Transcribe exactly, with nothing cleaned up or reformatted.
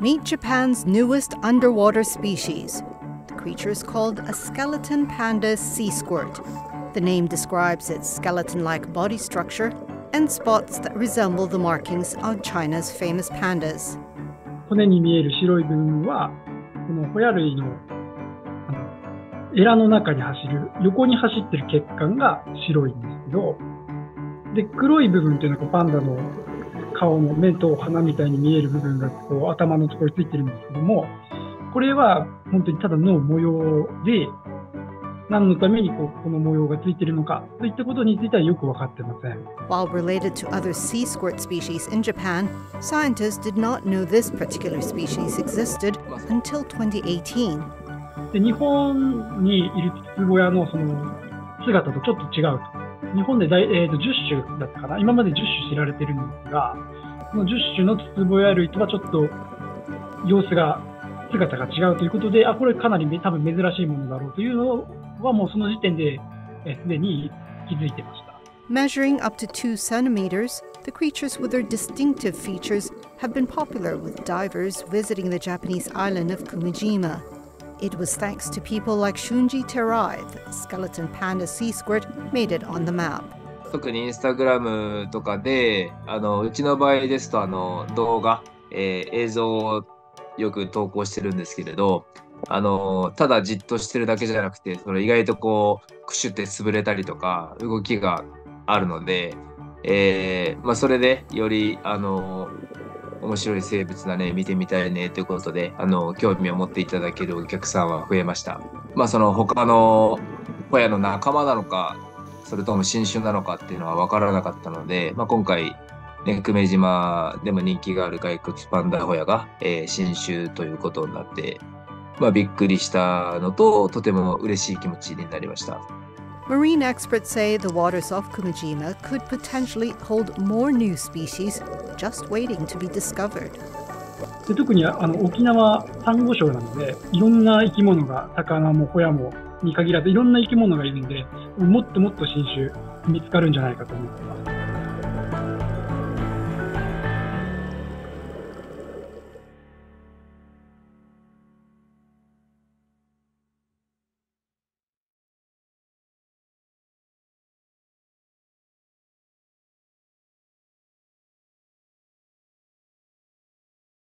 meet Japan's newest underwater species. The creature is called a skeleton panda sea squirt. The name describes its skeleton-like body structure and spots that resemble the markings on China's famous pandas. 骨に見える白い部分はこのホヤ類のエラの中に走る横に走ってる血管が白いんですけど、で黒い部分っていうのはパンダの顔の目と鼻みたいに見える部分がこう頭のところについてるんですけども、これは本当にただの模様で、何のためにこうこの模様がついてるのかといったことについてはよく分かってません。While related to other sea squirt species in Japan, scientists did not know this particular species existed until twenty eighteen. で日本にいる筒小屋のその姿とちょっと違うと。日本で大、えー、とじゅっ種だったかな、今までじゅっ種知られてるんですが、このじゅっ種の筒小屋類とはちょっと様子が、姿が違うということで、あ、これかなり多分珍しいものだろうというのはもうその時点ですでに気づいてました。Measuring up to two centimeters, the creatures with their distinctive features have been popular with divers visiting the Japanese island of Kumejima. It was thanks to people like Shunji Terai that skeleton panda sea squirt made it on the map. 特にインスタグラムとかで、あのうちの場合ですとあの動画、えー、映像をよく投稿してるんですけれど、あのただじっとしてるだけじゃなくて、それ意外とこうクシュって潰れたりとか動きがあるので、えーまあ、それでよりあの面白い生物だね、見てみたいねということで、あの興味を持っていただけるお客さんは増えました。まあ、その他のホヤの仲間なのか、それとも新種なのかっていうのは分からなかったので、まあ、今回久米島でも人気がある外国パンダホヤが、えー、新種ということになって、まあ、びっくりしたのと、とても嬉しい気持ちになりました。Marine experts say the waters off Kumejima could potentially hold more new species just waiting to be discovered. で特にあの沖縄サンゴ礁なので、いろんな生き物が、魚もホヤもに限らずいろんな生き物がいるので、もっともっと新種見つかるんじゃないかと思っています。